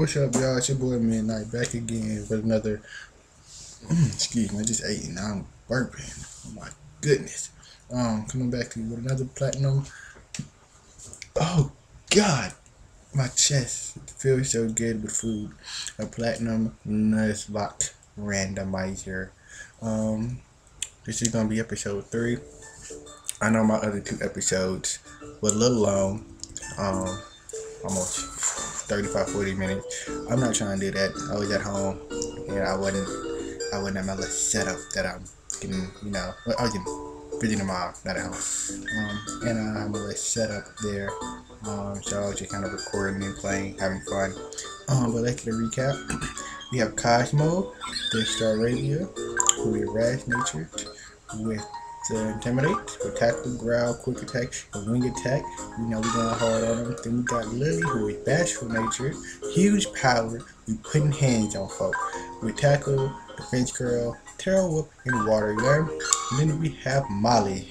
What's up, y'all? It's your boy Midnight back again with another. Excuse me, I just ate and I'm burping. Oh my goodness. Coming back to you with another platinum. Oh God, my chest feels so good with food. A platinum Nuzlocke randomizer. This is gonna be episode 3. I know my other 2 episodes were a little long. Almost 35-40 minutes. I'm not trying to do that. I was at home and I wasn't at my little setup that I'm getting, you know, I was getting busy tomorrow, not at home. And I have a little setup there. So I was just kind of recording and playing, having fun. But let's get a recap. We have Cosmo, the Staravia, who is rash nature with Intimidate, with Tackle, Growl, Quick Attack, and Wing Attack. You know we're going hard on them. Then we got Lily, who is Bashful Nature, huge power, we putting hands on folk. With Tackle, Defense Curl, Terror Whoop, and Water Gun. And then we have Molly.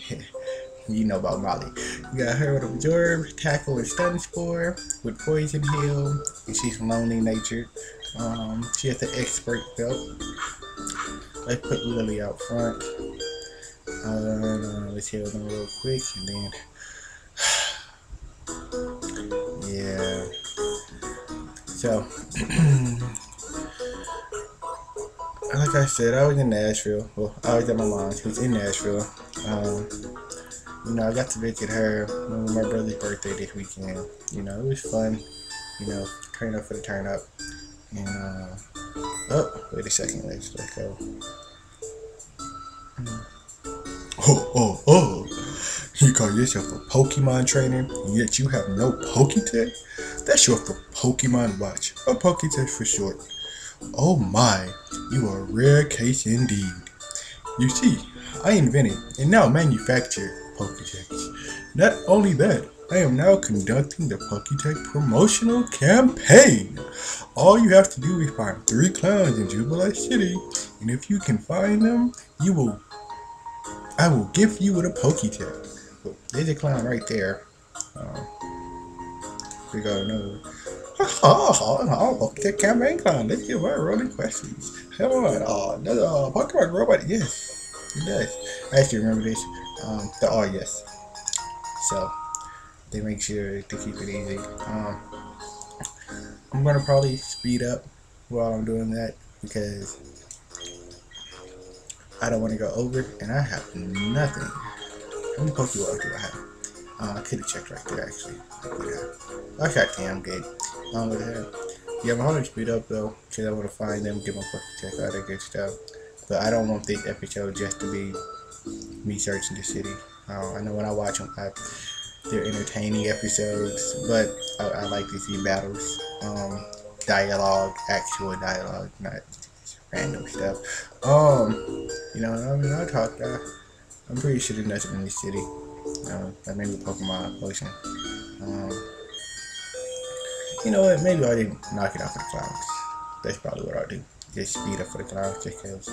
You know about Molly. We got her with Absorb, Tackle, and Stun Spore, with Poison Heal, and she's Lonely Nature. She has the Expert Belt. Let's put Lily out front. Let's heal them real quick and then yeah, so like I said, I was in Nashville. Well, I was at my mom's, who's in Nashville. You know, I got to visit her on my brother's birthday this weekend. You know, it was fun, you know, turn up for the turn up. And oh, wait a second, let's go. Oh, you call yourself a Pokemon trainer, and yet you have no Pokétch? That's short for Pokemon Watch, or Pokétch for short. Oh my, you are a rare case indeed. You see, I invented and now manufacture Pokétch. Not only that, I am now conducting the Pokétch promotional campaign. All you have to do is find 3 clowns in Jubilife City, and if you can find them, I will gift you with a Pokétch. There's a clown right there. We got another. Pokétch campaign clown. Let's get right rolling questions. Come on. Another Pokemon robot. Yes, it does. I actually remember this. The R, yes. So they make sure to keep it easy. I'm gonna probably speed up while I'm doing that because I don't want to go over, and I have nothing. How many Pokemon do I have? I could have checked right there, actually. Okay, I'm good. Yeah, I'm going to speed up, though, because I want to find them, get my Pokétch, all that good stuff. But I don't want this episode just to be me searching the city. I know when I watch them, they're entertaining episodes, but I like to see battles, dialogue, actual dialogue, not random stuff. You know, I mean, I'm pretty sure there's nothing in this city. Like maybe Pokemon Ocean. You know what? Maybe I didn't knock it out for the clowns. That's probably what I'll do. Just speed up for the clowns, just because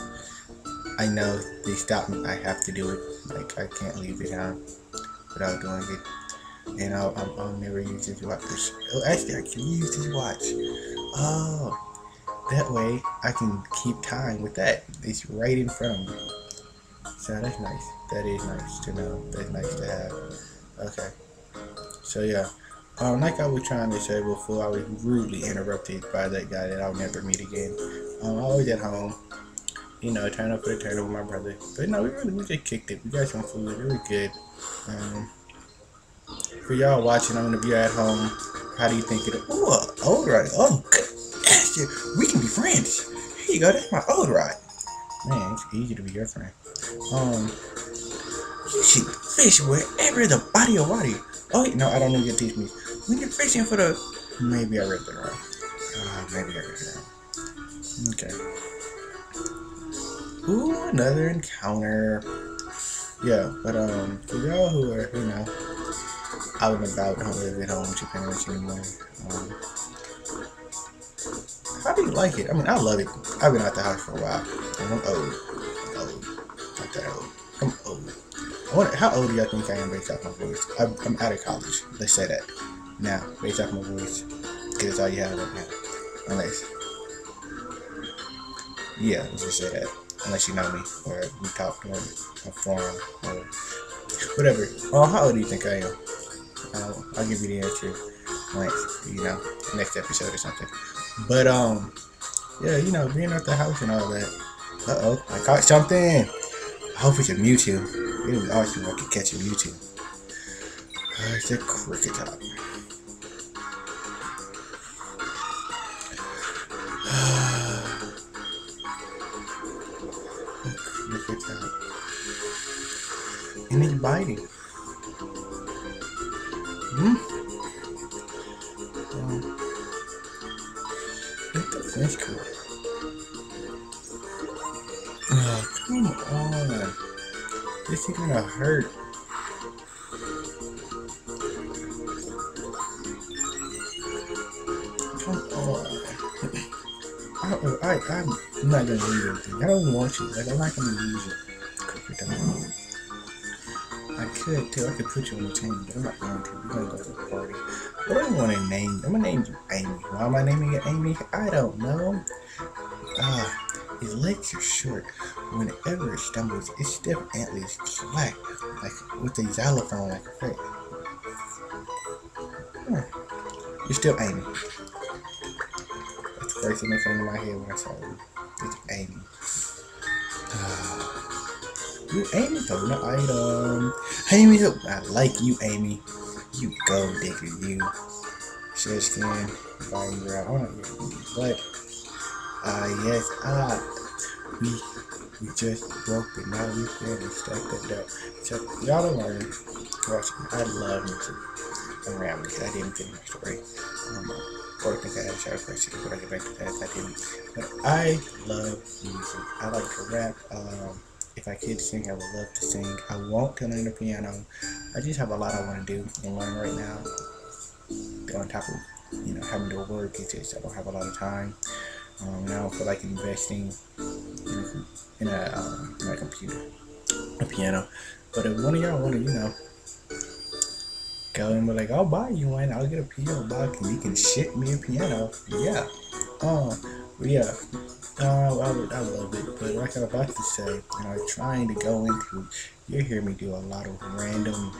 I know they stop me. I have to do it. Like I can't leave it out without doing it. And I'll never use this watch. Oh, actually, I can use this watch. Oh. That way, I can keep time with that. It's right in front of me. So that's nice. That is nice to know. That's nice to have. Okay. So yeah. Like I was trying to say before, I was rudely interrupted by that guy that I'll never meet again. I was at home. You know, turn up for the turn with my brother. But no, we just kicked it. We got some food. It was good. For y'all watching, I'm going to be at home. How do you think it'll... Oh, alright. Oh, good. We can be friends. Here you go, that's my old ride. Man, it's easy to be your friend. You should fish wherever the body of water. Oh, wait, no, I don't know what you teach me. When you're fishing for the... Maybe I read that wrong. Maybe I read that wrong. Okay. Ooh, another encounter. Yeah, but for y'all who are, you know, out and about, don't live at home, she can't much anymore. How do you like it? I mean, I love it. I've been out the house for a while, and I'm old. Not that old. I'm old. I wonder how old do y'all think I am based off my voice? I'm out of college. Let's say that now, based off my voice, because that's all you have right now. Unless, yeah, let's just say that. Unless you know me, or we talked on a forum, or whatever. Oh, how old do you think I am? I'll give you the answer, like, you know, next episode or something. But, yeah, you know, being at the house and all that. Uh-oh, I caught something. I hope it's a Mewtwo. It was awesome if I could catch a Mewtwo. It's a Cricketop. And it's biting. What the flinch cool? Oh, come on. This is gonna hurt. Come on. I'm not gonna lose anything. I don't want you. Like, I'm not gonna lose it. I could too. I could put you on the team, but I'm not going to. We're gonna go to the party. What do I want to name? I'm gonna name you Amy. Why am I naming you Amy? I don't know. His legs are short. Whenever it stumbles, its stiff antlers clack like with a xylophone like a fake. You're still Amy. That's the first thing that came to my head when I saw you. It's Amy. You Amy throwing an item. Amy, I like you, Amy. You go, digger, you. Share skin, buying girl. I wanna get but yes, we just broke it. Now we finna stuck it up. So y'all don't worry. Watch me. I love Mewtwo. Around because I didn't get my story. Or I think I had a shower question, but I get back to that if I didn't. But I love music. I like to rap. If I could sing, I would love to sing. I want to learn the piano. I just have a lot I want to do and learn right now. On top of, you know, having to work, it's just I don't have a lot of time. And I don't feel like investing in a computer, a piano. But if one of y'all want to, you know, go and be like, I'll buy you one. I'll get a piano box and you can ship me a piano. Yeah. Yeah. I love it, but like I was about to say, and I was trying to go into, you hear me do a lot of random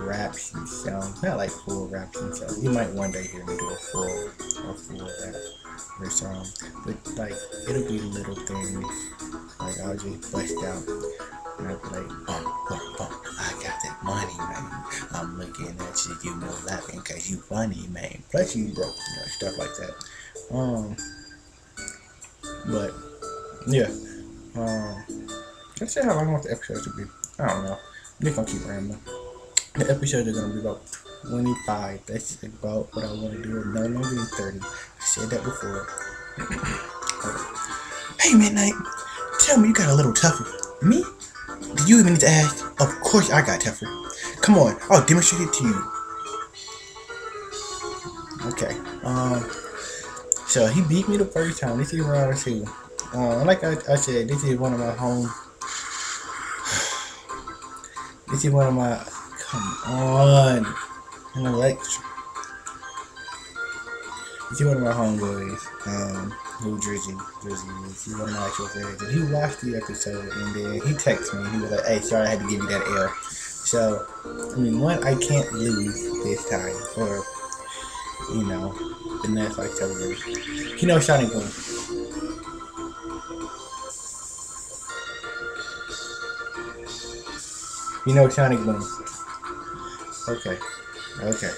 raps and stuff, not like full raps and stuff. You might one day hear me do a full rap or song, but like it'll be little things. Like I'll just bust out and I'll be like, bump, bump, bump. I got that money, man. I'm looking at you, you know, laughing because you funny, man. Plus you broke, you know, stuff like that. But yeah, let's see how long I want the episode to be. I don't know. I'm just gonna keep rambling. The episode is gonna be about 25. That's about what I want to do. No longer than 30. I said that before. Hey Midnight, tell me you got a little tougher. Me? Do you even need to ask? Of course I got tougher. Come on, I'll demonstrate it to you. Okay. So he beat me the first time. This is round two. Like I said, this is one of my home. This is one of my. Come on, an election. This is one of my homeboys. Who Drizzy is. He's one of my actual friends. And he watched the episode and then he texted me. He was like, "Hey, sorry, I had to give you that L." So, I mean, one, I can't lose this time, or you know. And that's like television. You know, Shining Boom. You know, Shining Boom. Okay. Okay.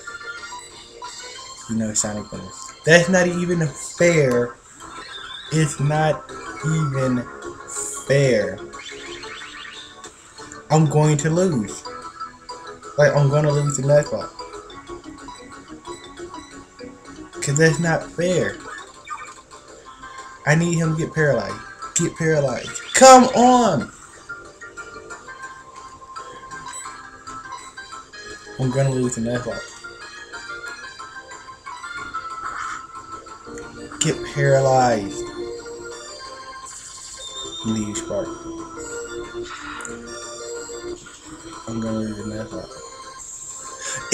You know, Shining Boom. That's not even fair. It's not even fair. I'm going to lose. Like, I'm going to lose the Nuzlocke. Cause that's not fair. I need him to get paralyzed. Get paralyzed. Come on! I'm gonna lose in that fight. Get paralyzed. Leave Spark. I'm gonna lose in that fight.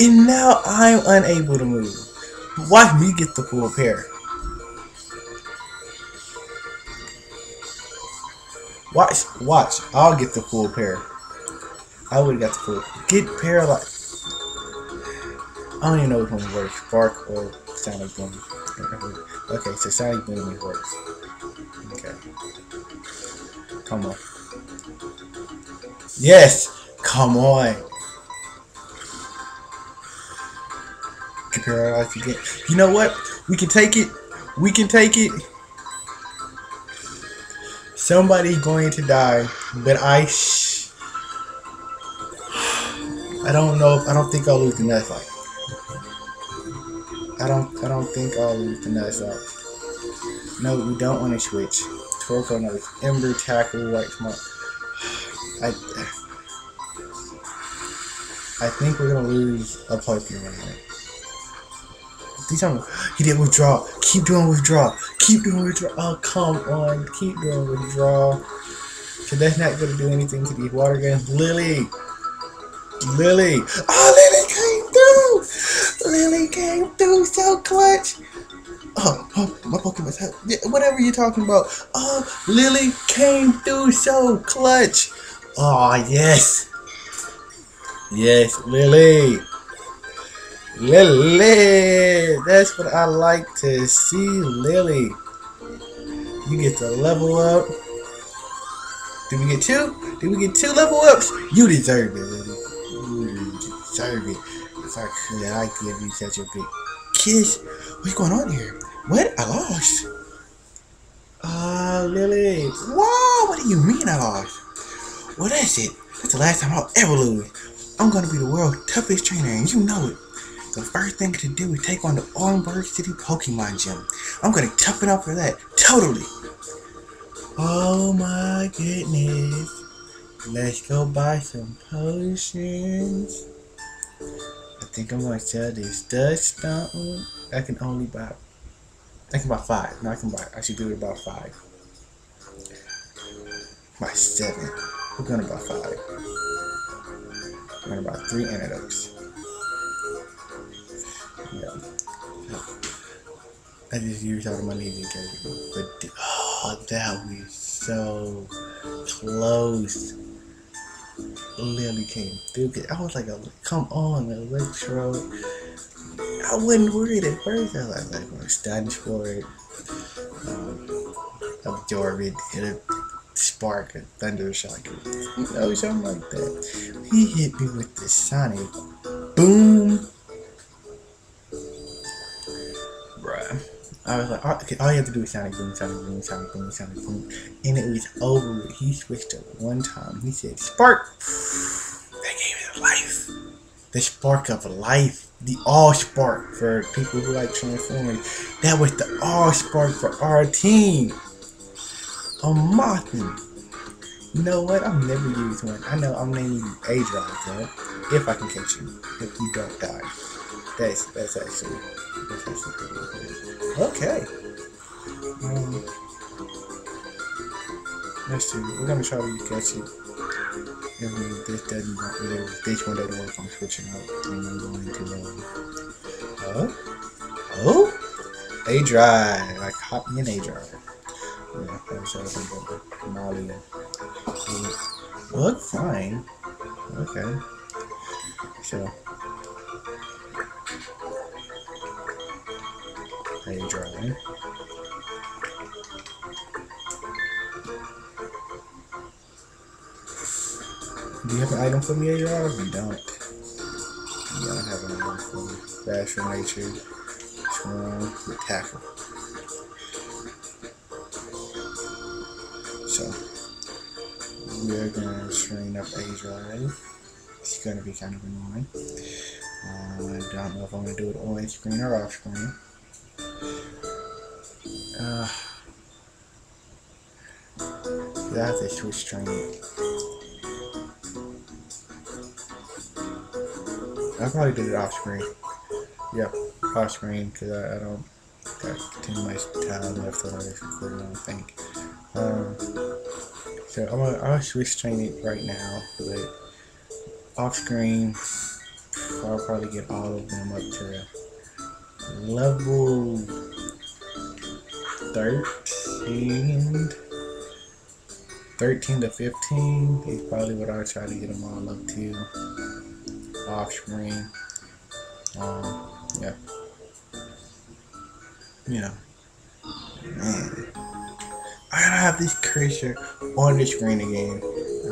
And now I'm unable to move. Watch me get the full pair. Watch. I'll get the full pair. I would've got the full. Get paralyzed. I don't even know which one works. Bark or Sonic Boom. Okay, so Sonic Boom works. Okay. Come on. Yes! Come on! Get paralyzed again. You know what? We can take it. We can take it. Somebody's going to die, but I don't know. I don't think I'll lose the Nuzlocke. I don't think I'll lose the Nuzlocke. No, we don't want to switch. Torkoal knows Ember Tackle. Like, come on. I think we're gonna lose a Pokemon. He didn't withdraw. Keep doing withdraw. Keep doing withdraw. Oh, come on. Keep doing withdraw. So that's not going to do anything to these water guns. Lily. Lily. Oh, Lily came through. Lily came through. So clutch. Oh my Pokemon's help. Yeah, whatever you're talking about. Oh, Lily came through. So clutch. Oh, yes. Yes, Lily. Lily! That's what I like to see, Lily. You get to level up. Did we get two? Did we get two level ups? You deserve it, Lily. You deserve it. If I could, I'd give you such a big kiss. What's going on here? What? I lost. Lily. Whoa! What do you mean I lost? Well, that's it. That's the last time I'll ever lose. I'm going to be the world's toughest trainer, and you know it. The first thing to do is take on the Ornberg City Pokemon Gym. I'm gonna tough it up for that. Totally. Oh my goodness. Let's go buy some potions. I think I'm gonna sell this dust stump. I can buy five. No, I should do it about five. Buy seven. We're gonna buy five. We're gonna buy three antidotes. Yeah. I just used all my needs in case. But oh, that was so close. Lily came through. I was like, come on, Electro. I wasn't worried at first. I was like, I'm going to stun for it, absorb it, hit a spark, a thunder shock, you know, something like that. He hit me with the Sonic Boom. I was like, okay, all you have to do is Sonic Boom, Sonic Boom, Sonic Boom, Sonic Boom. And it was over. He switched up one time. He said, spark! That gave it life. The spark of life. The all spark for people who like Transformers. That was the all spark for our team. I'm mocking. You know what? I've never used one. I know I'm naming you A-Drive, though. If I can catch you. If you don't die. That's actually... Okay. Let's see. We're gonna try to catch it. If this doesn't work, if this one doesn't work, I'm switching up. And I'm going to A drive. Like hop in A drive. Yeah, that's how I think Molly. Look fine. Okay. So. Drive. Do you have an item for me, A-Drive? You don't. You don't have an item for me. Faster nature. Strong. The tackle. So, we're going to train up A-Drive. It's going to be kind of annoying. I don't know if I'm going to do it on screen or off screen. I have to switch training. I probably did it off screen. Yep, off screen because I don't got too much time left on this recording, I don't think. So I'll switch training right now, but off screen I'll probably get all of them up to level 13 13 to 15 is probably what I try to get them all up to. Offspring. Yeah. You know. Man. I gotta have this cursor on the screen again.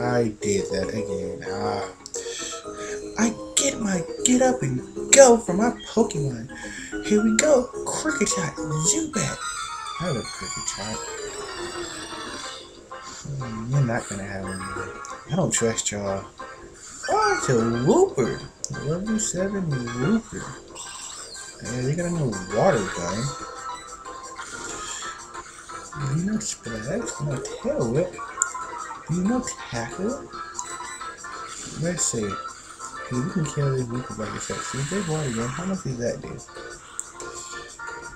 I did that again. I get my get up and go for my Pokemon. Here we go. Cricket shot. Zubat. I have a cricket shot. You're not gonna have any. I don't trust y'all. Oh, it's a Wooper. Level 7 Wooper. And they got a new water gun. You know splash, no tail whip, you know tackle. Let's see. Hey, we can kill this Wooper by yourself. See, big water gun, how much did that do?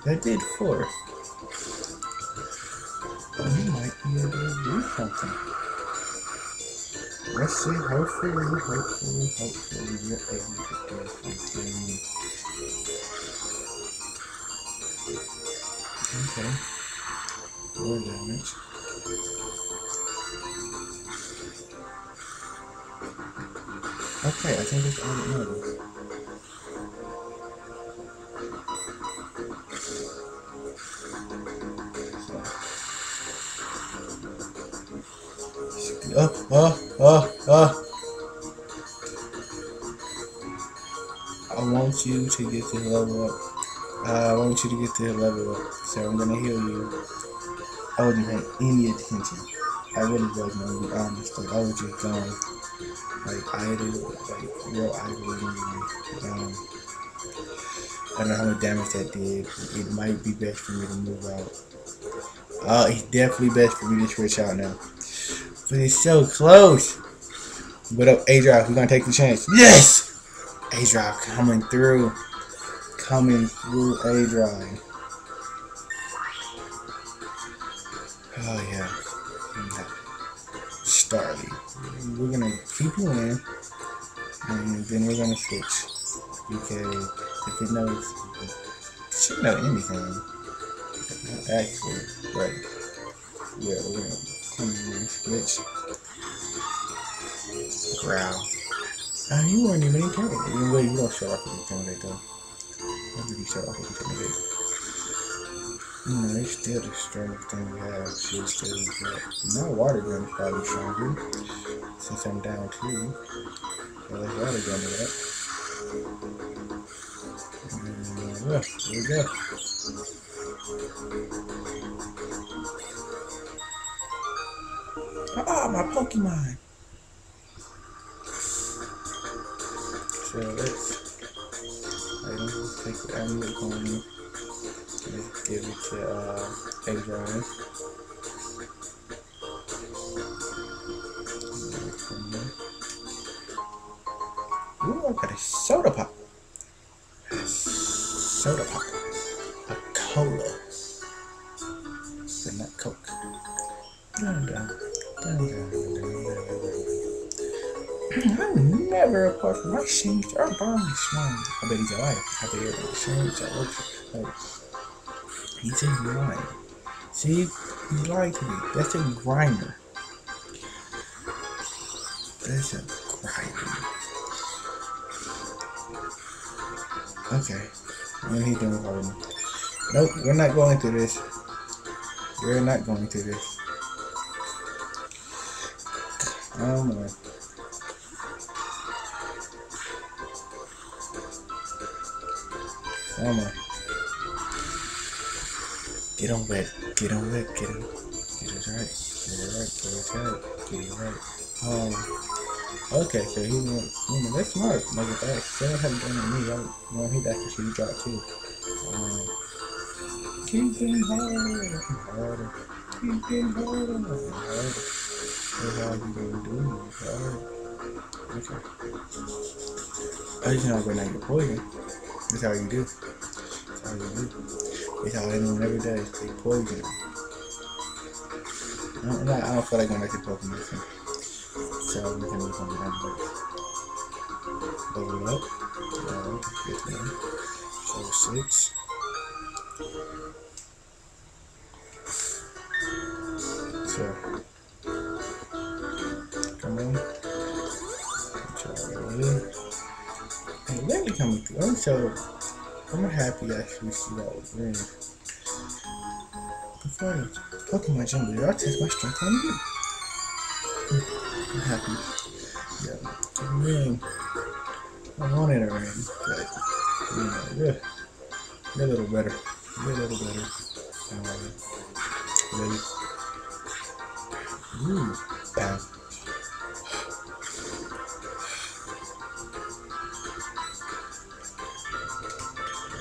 That did 4. We might be able to do something. Let's see, hopefully we get able to do something. Okay. 4 damage. Okay, I think it's on the other. I want you to get this level up. So I'm gonna heal you. I wouldn't pay any attention. I really wasn't, to be honest. Like, I was just going, like, idle. I don't know how much damage that did. It might be best for me to move out. It's definitely best for me to switch out now. But it's so close. But up, A-Drive, we're gonna take the chance. Yes! A-Drive coming through. A-Drive. Oh yeah, Starly. We're gonna keep you in, and then we're gonna switch because if it knows, it should know anything. Actually, but yeah, we're gonna come in and switch. Growl. You weren't even intimidated. Anyway, you don't show off as intimidated though. Why would you show off as intimidated? You know, it's still the strongest thing we have. My water gun is probably stronger since I'm down 2. So let's water gun it up. And look, here we go. Oh, my Pokemon! So let's. I don't take the amulet on. Let's give it to A-Drive. Ooh, I got a soda pop. A cola. But not Coke. I'm never apart from my scenes or bombs. I bet he's alive. I bet everyone's scenes are working. He's a liar. See, he lied to me. That's a grinder. Okay. What are you doing, Harden? Nope, we're not going through this. Oh my. Get on wet, get it right. Okay, so he went, you know, that's smart, like if I still haven't done to me, I would want him back to you drop too. Keep getting harder, That's how you gonna do it, Okay. I just know when I get poison, that's how you do. It's all anyone ever does, they poison. I don't feel like I'm making Pokemon thing. So I'm gonna move on to that first. Level up. Level 15. Level 6. So coming through. I'm happy I actually see that was green. Before I Pokemon Jumbo, I'll test my strength on you. I'm happy. Yeah, I mean, I wanted a ring, but you know, they're a little better. They're a little better. Really. Ooh, bad.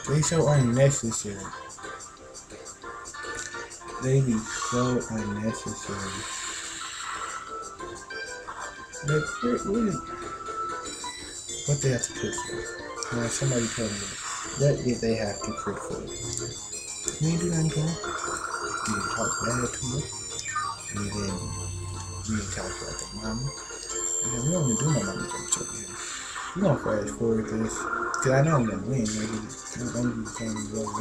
They so unnecessary. They be so unnecessary. Like, what they have to put for? Now somebody told me, what did they have to put for? Can you do that again? You didn't talk bad to me. You didn't talk bad to mama. And we don't even do my mama jokes over here. We're gonna fast forward this. Cause I know I'm gonna win. I'm gonna be the same as the other one.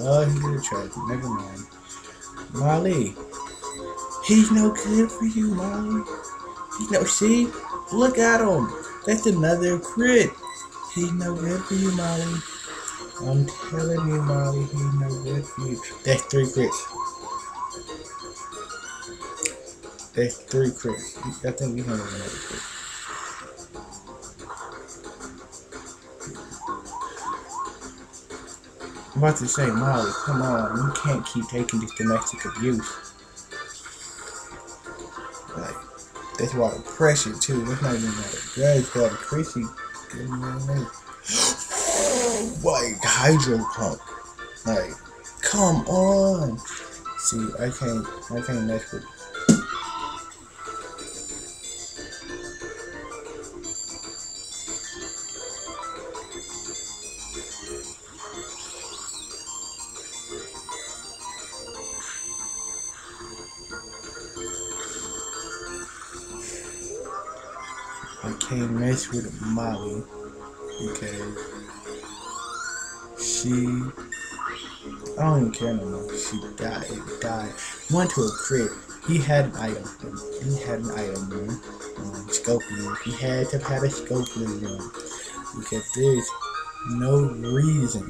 Oh, he's gonna try it. Never mind. Molly. He's no good for you, Molly. He's no, see? Look at him. That's another crit. He's no good for you, Molly. I'm telling you, Molly, he's no good for you. That's three crits. That's three crits. I think you're gonna win another crit. I'm about to say, Molly, come on, you can't keep taking this domestic abuse. Like, that's why the pressure, too. That's not even like a grudge, but a crazy. Like, hydro pump. Like, come on. See, I can't mess with with Molly because I don't even care no more. She died. Went to a crit. He had an item. Man. Scopian. He had to have had a Scopian room. Because there's no reason,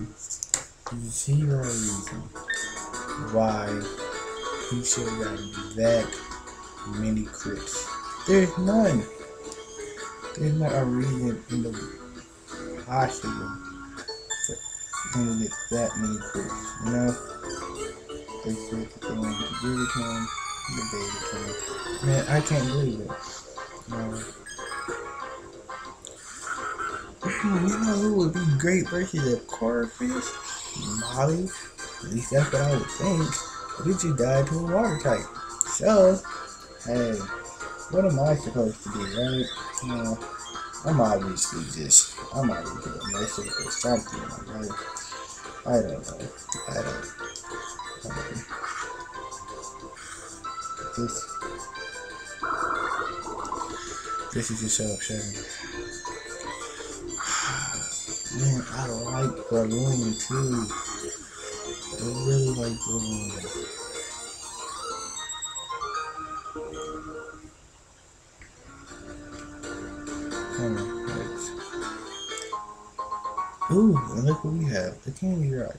zero reason, why he should have gotten that many crits. There's none. There's not a reason in the hospital to get that many crits, you know? They said that they wanted to give it to him, the baby came. Man, I can't believe it. You know who would be great versus a Corpus? Molly? At least that's what I would think. But did you die to a water type? So, hey, what am I supposed to do, right? You know, I'm obviously a message or something, like, I don't know, This is just so upsetting. Man, I like Balloon too. I really like Balloon. Ooh, and look what we have. The candy rock.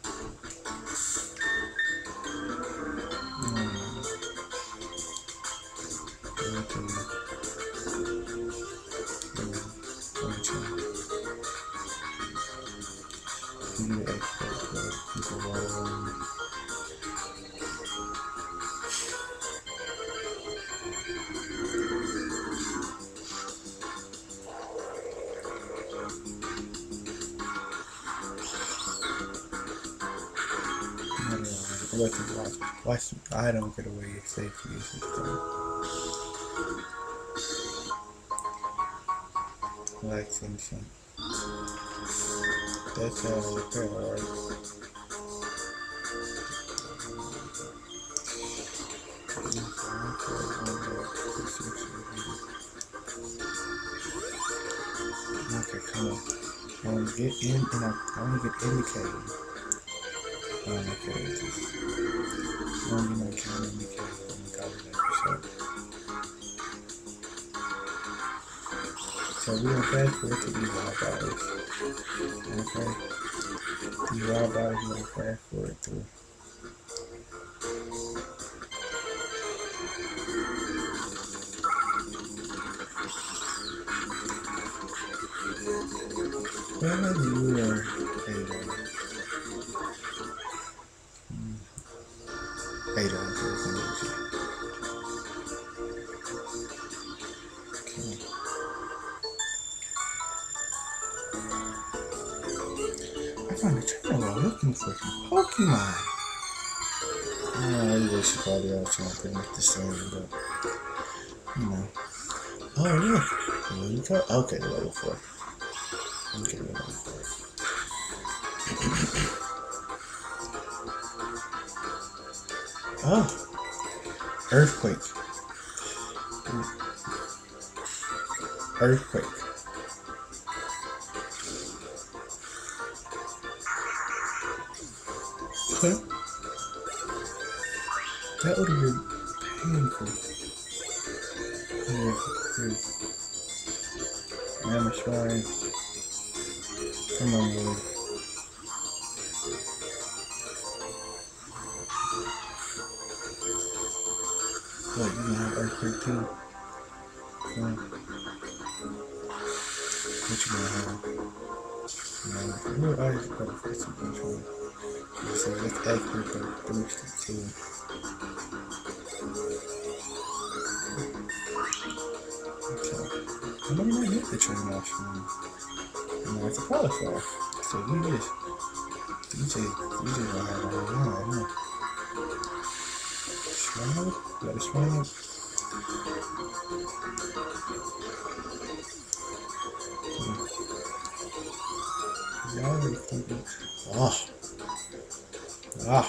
Watch, I don't get away if they use this thing. Like something. That's how the pair works. Okay, come on. I want to get in and I want to get indicated. Oh, okay, just, I don't know, trying to make so we don't pay for it to be $5. Okay. You drive by and you fast forward through. For Pokemon. I wish you probably all trying to make this thing, but you know. Oh look, there you go. Okay, level 4. Okay, level 4. Oh, earthquake. Earthquake. Okay. That would have been painful. Yeah, I'm sorry. Come on, boy. Wait, you have earthquake too. What? What you gonna have? No, I just gotta fight some control. So let's actually go boost it too. Okay. I'm gonna not hit the train option. And that's a qualifier. So do this. DJ, I have a whole lot, I know. Swing up, let it swing up. Y'all really thinking. Oh! Ah,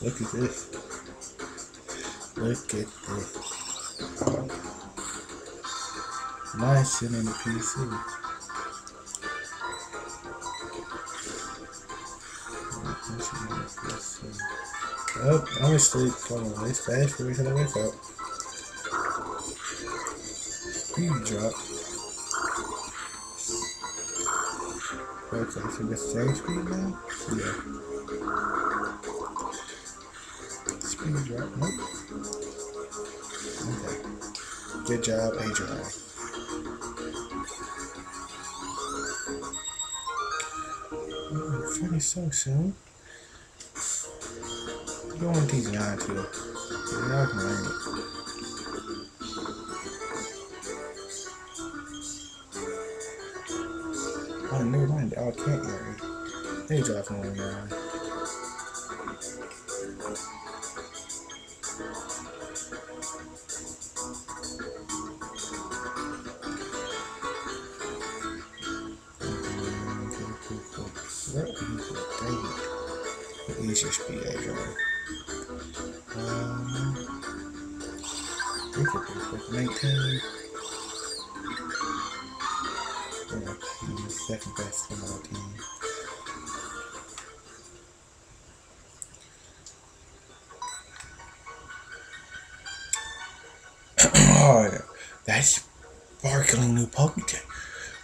look at this. Look at this. Nice and in the PC. Oh, I'm asleep. Come on, let's fast forward till I wake up. Speed drop. Okay, so the same speed now? Yeah. Speed drop, nope. Okay. Good job, Adrian. Oh, finish so soon. You don't want these yards here. They're not mine. Oh, never mind. Oh, I can't learn. They drive from one guy. What are you doing? What is your speed, Adrian? We could do quick 19. Second best in our team. Oh, that's sparkling new Pokétch.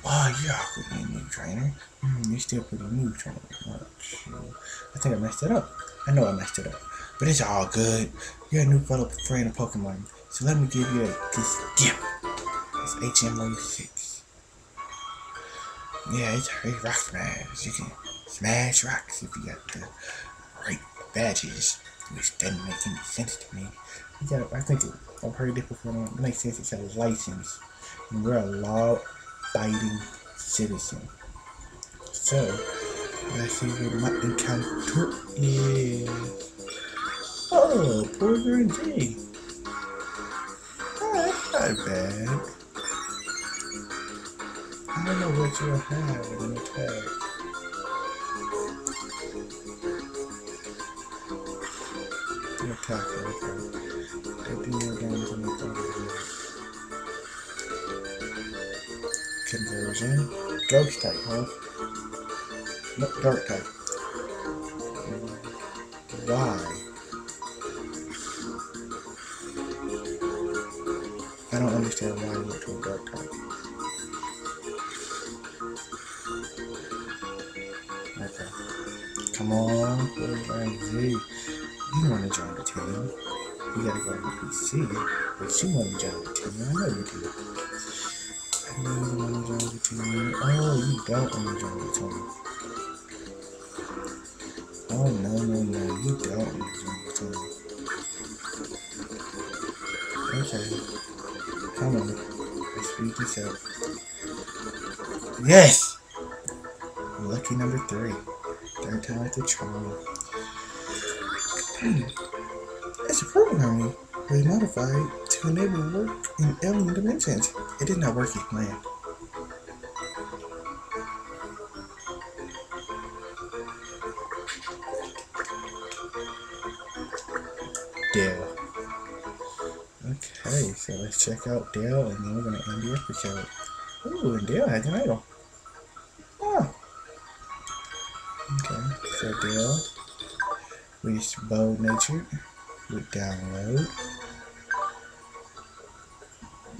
Wow, you're a pretty new trainer. You're still pretty new trainer. Not sure. I think I messed it up. I know I messed it up. But it's all good. You're a new fellow trainer Pokemon. So let me give you this gift. It's HM06. Yeah, it's a rock smash. You can smash rocks if you got the right badges, which doesn't make any sense to me. You gotta, I think I've heard it before. It makes sense. It's a license, and we're a law-abiding citizen. So let's see what my encounter is. Oh, Burger and J. Oh, that's not bad. I don't know what you'll have in the tag. You're attacking, okay. They do more damage than I thought it was. Conversion. Ghost type, huh? No, dark type. Why? I don't understand why you went to a dark type. Pokemon. You want to join the team. You gotta go to the PC, but you want to join the team. I know you do. I know you want to join the team. Oh, you don't want to join the team. Oh, no, you don't want to join the team. Okay. Come on. Let's beat this up. Yes! Lucky number 3. Third time at the charm. It's a programming we modified to enable work in alien dimensions. It did not work as planned. Dale. Okay, so let's check out Dale and then we're going to end the episode. Ooh, and Dale has an idol. Okay, so Dale, which Bold Nature would download.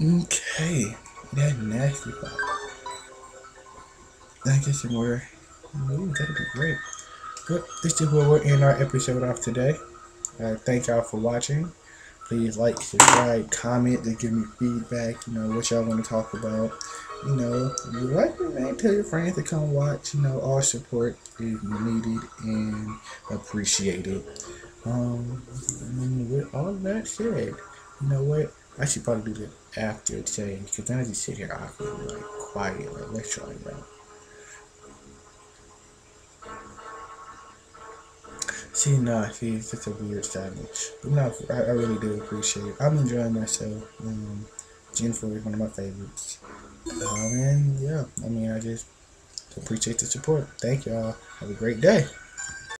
Okay, that nasty bot. I guess some more. Ooh, that'd be great. But this is where we're in our episode off today. Thank y'all for watching. Please like, subscribe, comment, to give me feedback. You know what y'all want to talk about. You know, if you like me, man, tell your friends to come watch. You know, all support is needed and appreciated. And with all that said, you know what? I should probably do that after today, because then I just sit here awkwardly, like, quiet, like, let's try it out. See, see, it's just a weird sadness. But no, I really do appreciate it. I'm enjoying myself. Jennifer is one of my favorites. And yeah, I just appreciate the support. Thank y'all. Have a great day.